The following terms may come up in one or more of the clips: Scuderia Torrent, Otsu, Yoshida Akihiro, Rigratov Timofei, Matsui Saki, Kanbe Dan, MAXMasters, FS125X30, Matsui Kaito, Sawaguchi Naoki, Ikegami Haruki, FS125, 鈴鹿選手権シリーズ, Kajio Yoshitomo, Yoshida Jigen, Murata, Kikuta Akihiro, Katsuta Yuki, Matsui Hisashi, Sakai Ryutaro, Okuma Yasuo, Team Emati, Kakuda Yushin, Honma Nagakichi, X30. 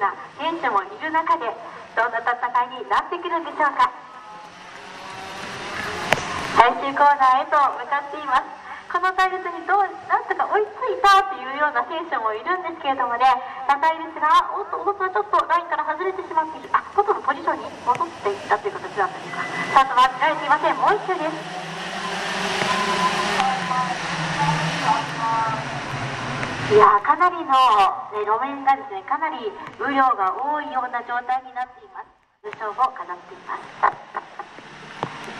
が選手もいる中で、どんな戦いになってくるんでしょうか。最終コーナーへと向かっています。この隊列になんとか追いついたというような選手もいるんですけれどもね、隊列がおっとおっとちょっとラインから外れてしまっている、元のポジションに戻っていったという形だったんですか。スタートは切られていません。もう一周です。いや、かなりの、路面がですね、かなり雨量が多いような状態になっています。優勝を飾っています。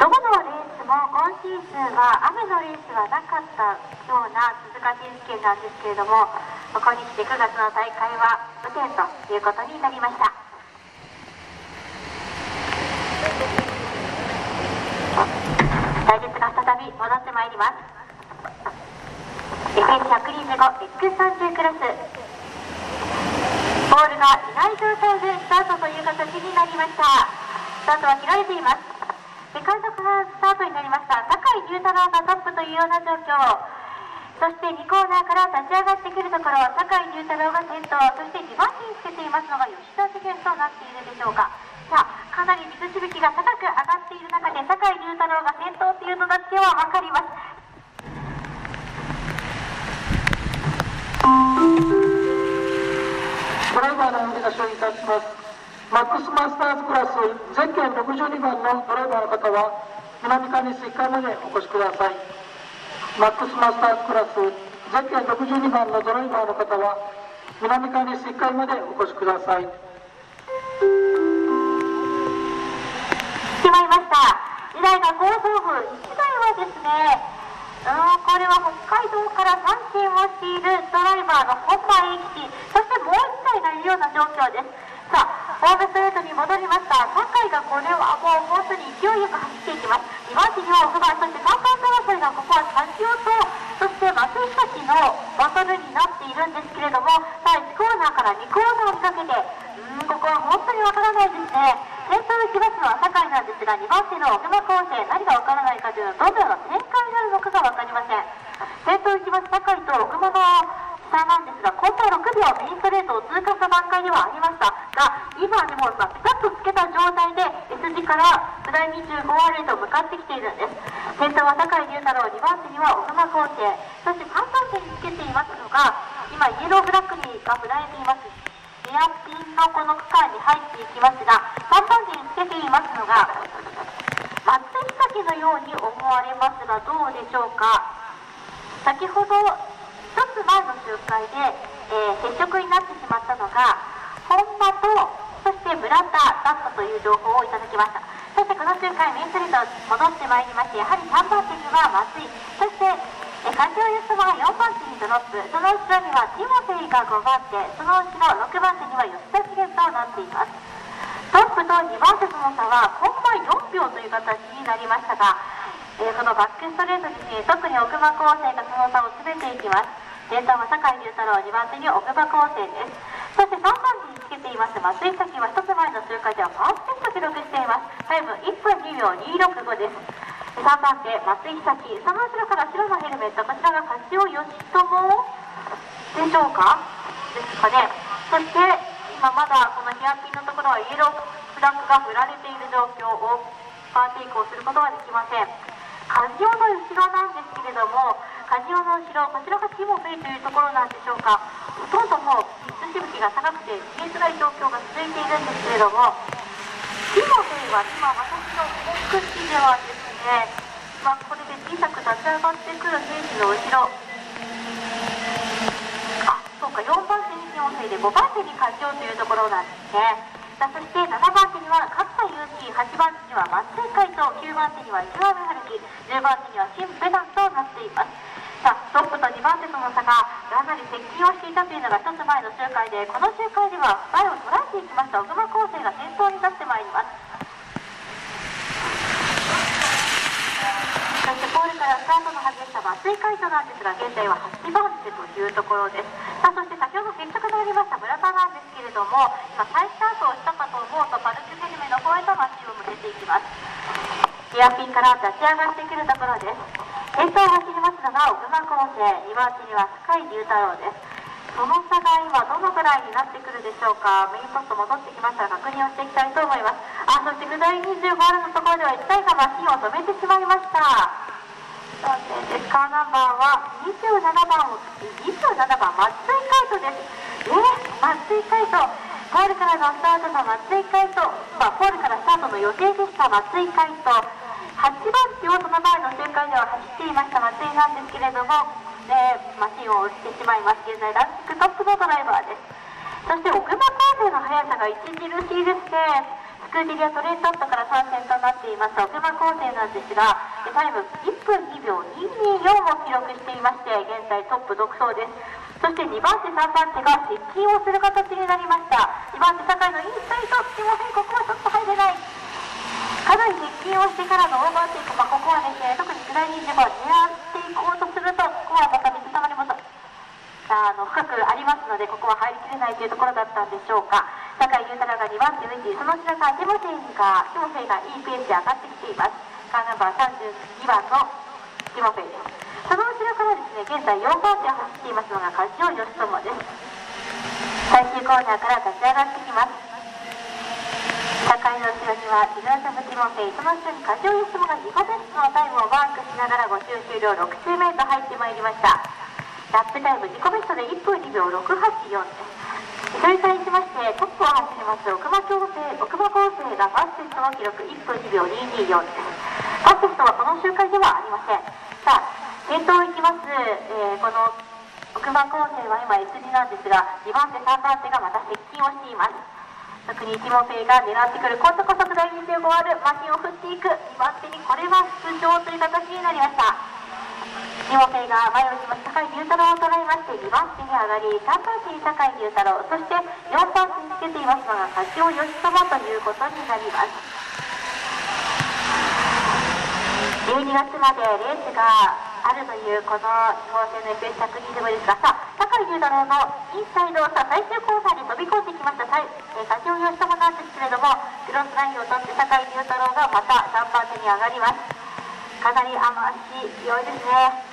どこのレースも今シーズンは雨のレースはなかったような鈴鹿選手権なんですけれども、ここに来て9月の大会は雨天ということになりました。隊列が再び戻ってまいります。FS125X30 クラス、ボールがいない状態でスタートという形になりました。スタートは切られています。監督がスタートになりました。酒井龍太郎がトップというような状況、そして2コーナーから立ち上がってくるところ、酒井龍太郎が先頭、そして2番手につけていますのが吉田茂となっているでしょうか。さあ、かなり水しぶきが高く上がっている中で、酒井龍太郎が先頭というのだけは分かります。ドライバーの腕が消費いたします。マックスマスターズクラス、ゼッケン62番のドライバーの方は南上市1回目でお越しください。マックスマスターズクラス、ゼッケン62番のドライバーの方は南上市1回目でお越しください。決まりました。2台が後方部、1台はですね、これは北海道から参戦をしているドライバーの本間永吉、そしてもう1がいるような状況です。さあ、ホームストレートに戻りました。酒井がこれはもう本当に勢いよく走っていきます。2番手には奥川、そして3番手争いがここは三塩と、そして松井久志のバトルになっているんですけれども、第1コーナーから2コーナーにかけて、ここは本当にわからないですね。先頭を行きますのは酒井なんですが、2番手の奥間康生、何がわからないかというのはどのような展開になるのかがわかりません。先頭を行きます酒井と奥間の差なんですが、今後6秒メインストレートを通過した段階ではありましたが、今はもうピタッとつけた状態で S 字からプライ25アレートを向かってきているんです。先頭は酒井龍太郎、2番手には奥間康生、そして3番手につけていますのが、今イエローフラッグにが振られていますニアピンのこの区間に入っていきますが、3番手につけていますのが松井咲のように思われますが、どうでしょうか。先ほど1つ前の周回で、接触になってしまったのが本間と、そして村田だったという情報をいただきました。そしてこの周回メインストリート戻ってまいりまして、やはり3番手には松井、そして環境輸出は4番手にドロップ、その後ろにはティモテイが5番手、その後ろ6番手には吉田茂となっています。トップと2番手との差は今回4秒という形になりましたが、このバックストレートに、特に奥間康生がその差を詰めていきます。先頭は酒井龍太郎、2番手に奥場高生です。そして3番手につけています松井咲は1つ前の周回ではパーフェクト記録しています。タイム1分2秒265です。3番手松井咲、その後ろから白のヘルメット、こちらが柏義友でしょうかですかね。そして今まだこのヘアピンのところはイエローフラッグが振られている状況をパーティーコーすることはできません。カジオの後ろなんですけれども、カジオの後ろ、こちらがティモフェイというところなんでしょうか。ほとんどもう水しぶきが高くて見えづらい状況が続いているんですけれども、ティモフェイは今私の目視ではですね、これで小さく立ち上がってくる選手の後ろ、そうか、4番手にティモフェイで5番手にカジオというところなんですね。そして7番手には勝田祐希、8番手には松井海斗、9番手には石上春樹、10番手には金武段となっています。さあ、トップと2番手との差がかなり接近をしていたというのが1つ前の周回で、この周回では前を捉えていきました奥間康生が先頭に立ってまいります。そしてポールからスタートの外した松井海斗なんですが、現在は8番手というところです。さあ、そして先ほど接触のありました村田なんですけれども、今再スタートをしたかと思うとパルクフェルメの方へと街を向けていきます。リアピンから立ち上がってくるところです。先頭を走りますのが奥間康生、2番手には酒井龍太郎です。重さが今どのくらいになってくるでしょうか。メインポスト戻ってきましたら確認をしていきたいと思います。あ、そして下り 25R のところでは1台がマシンを止めてしまいました。そうですね、チェッカーナンバーは27番松井海斗です。松井海斗、ポールからのスタートの松井海斗、ポールからスタートの予定でした松井海斗、8番手をその前の周回では走っていました松井なんですけれども、マシンを落ちてしまいます。現在ランキングトップのドライバーです。そして奥間光成の速さが著しいですね。スクーデリアトレーントップから参戦となっています奥間光成なんですが、タイム1分2秒224を記録していまして、現在トップ独走です。そして2番手3番手が接近をする形になりました。2番手坂井のインサイト、すいません、ここはちょっと入れない。かなり接近をしてからのオーバーテイク、ここはですね、特に下り25を狙っていこうとすると、ここはまた水たまりも深くありますので、ここは入りきれないというところだったんでしょうか。坂井隆太郎が2番手抜いて、その下からティモフェイがいいペースで上がってきています。カーナンバー32番のティモフェイです。その後ろからですね、現在4番手を走っていますのが梶尾義友です。最終コーナーから立ち上がってきます。坂井の後ろにはイグラサム・ティモフェイ、その下に梶尾義友が自己ベストのタイムをマークしながら5周終了、6周目へと入ってまいりました。ラップタイム自己ベストで1分2秒684です。それに対しましてトップを走ります奥間光成がファステストの記録1分2秒224です。ファステストはこの周回ではありません。さあ先頭いきます、この奥間光成は今 S2 なんですが、2番手3番手がまた接近をしています。特にティモフェイが狙ってくる、今度こそ第25R、マシンを振っていく、2番手にこれは出場という形になりました。ティモフェイが前を行きます。坂井龍太郎を捉えまして2番手に上がり、3番手に坂井龍太郎、そして4番手につけていますのが梶尾義友ということになります。12月までレースがあるというこの日本製の FS125 ですが、さあ坂井龍太郎のインサイドを最終コーナーに飛び込んできました梶尾義友なんですけれども、クロスラインを取って坂井龍太郎がまた3番手に上がります。かなり雨足強いですね。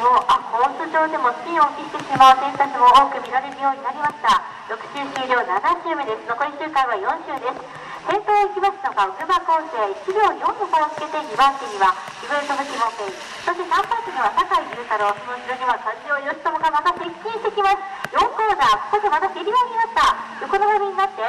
もうコース上でもスピンを切ってしまう選手たちも多く見られるようになりました。6周終了、7周目です。残り周回は4周です。先頭へ行きますのが奥間光成、1秒4の差をつけて2番手には渋谷智樹モフェイ、そして3番手には坂井龍太郎、その後ろには梶尾義友がまた接近してきます。4コーナー、ここでまた競り合いになった。横並びになって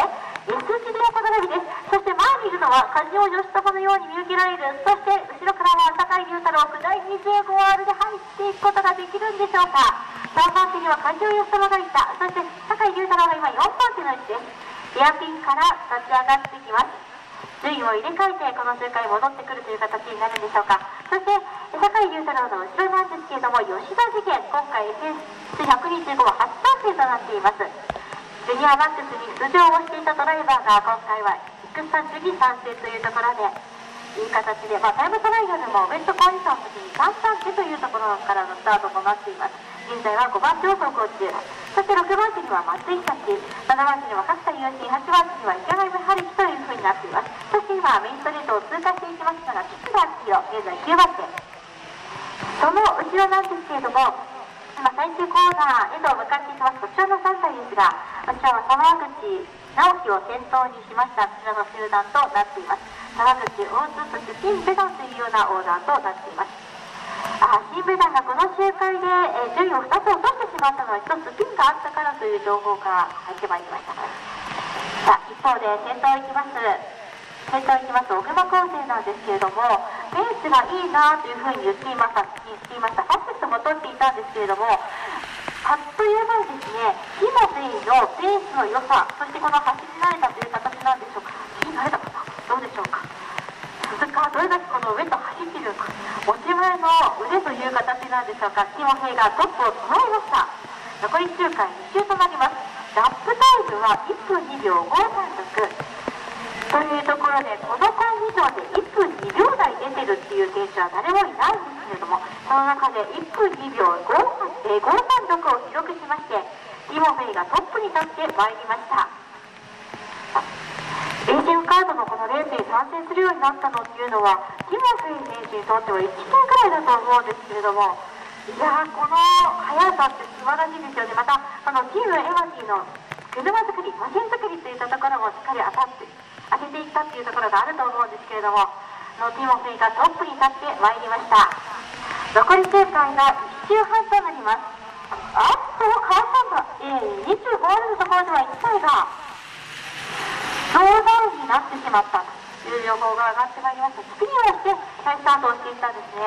S 字で横並びです。そして前にいるのは梶尾義友のように見受けられる、そして後ろからは坂井龍太郎、第 25R で入っていくことができるんでしょうか。3番手には梶尾義友がいた。そして坂井龍太郎が今4番手の位置です。ヘアピンから立ち上がってきます。順位を入れ替えてこの周回戻ってくるという形になるんでしょうか。そして坂井龍太郎の後ろなんですけれども、吉田事件、今回 FS125 は初参戦となっています。ジュニアマックスに出場をしていたドライバーが今回は X30 に参戦というところで、いい形で、タイムトライアルもウェットコンディションの時に3番手というところからのスタートとなっています。現在は5番手を走行中、そして6番手には松井咲、7番手には角田優心、8番手には池上春樹というふうになっています。そして今メインストレートを通過していきますのが菊田明宏、現在9番手。その後ろなんですけれども、今最終コーナーへと向かっていきます。こちらの3台ですが、こちらは沢口直樹を先頭にしました。こちらの集団となっています。沢口、大津、そして金ベダンというようなオーダーとなっています。新ベダンがこの周回で順位を2つ落としてしまったのは1つピンがあったからという情報が入ってまいりました。さあ一方で先頭いきます奥間光成なんですけれども、ペースがいいなというふうに言っていました。ファステストも取っていたんですけれども、あっという間にですね、ティモフェイのペースの良さ、そしてこの走り慣れたという形なんでしょうか。走り慣れた方、どうでしょうか。それからどれだけこの上と走っているのか、持ち前の腕という形なんでしょうか。ティモフェイがトップを捉えました。残り周回2周となります。ラップタイムは1分2秒536というところで、このコンディションで1分2秒台出てるっていう選手は誰もいないんですけれども、その中で1分2秒536を記録しまして、ティモフェイがトップに立ってまいりました。ATF カードのこのレースに参戦するようになったのっていうのは、ティモフェイ選手にとっては1年くらいだと思うんですけれども、いやこの速さって素晴らしいですよね。またそのチームエマティの車作り、マシン作りといったところもしっかり当てていったというところがあると思うんですけれども、ティモフィがトップに立ってまいりました。残り周回が1周半となります。あっと川さんが2周ゴールのところでは1体がノーダウンになってしまったという予報が上がってまいりました。スピンをして再スタートをしていったんですね。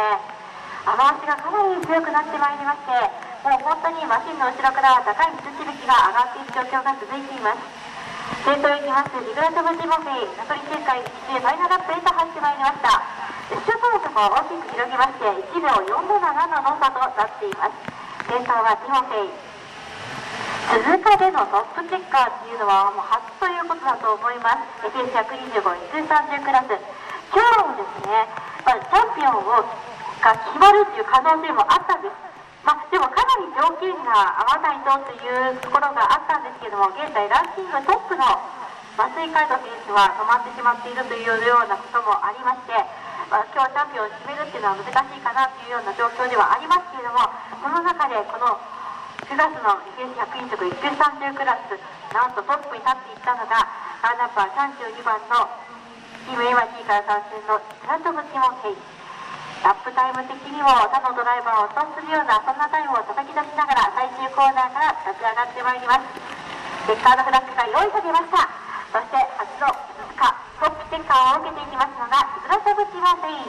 雨足がかなり強くなってまいりまして、もう本当にマシンの後ろから高い水しぶきが上がっている状況が続いています。先頭に行きますリグラトブ・ティモフィ、残り周回1周ファイナルラップへと入ってまいりました。首都との差も大きく広げまして、1秒47の差となっています。先頭はティモフィ、鈴鹿でのトップチェッカーというのはもう初ということだと思います。FS125、X30 クラス、今日もですね、チャンピオンをが決まるという可能性もあったんです。でもかなり条件が合わないとというところがあったんですけども、現在ランキングトップの松井海斗選手は止まってしまっているというようなこともありまして、今日チャンピオンを決めるというのは難しいかなというような状況ではありますけれども、その中でこの9月の FS100 速130クラス、なんとトップに立っていったのがランナップは32番のチームエマティから参戦のリグラトブ・ティモフィラップタイム的にも他のドライバーを圧倒するようなそんなタイムを叩き出しながら最終コーナーから立ち上がってまいります。チェッカーのフラッグが用意されました。そして初の鈴鹿トップチェッカーを受けていきますのがリグラトブ・ティモフィ、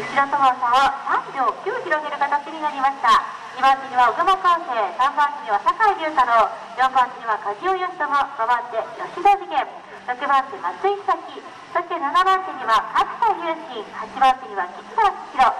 後ろとの差を3秒9広げる形になりました。2番手には小熊康生、3番手には酒井龍太郎、4番手には梶尾義友、5番手吉田次元、6番手松井久輝、そして7番手には勝田優心、8番手には吉田明宏、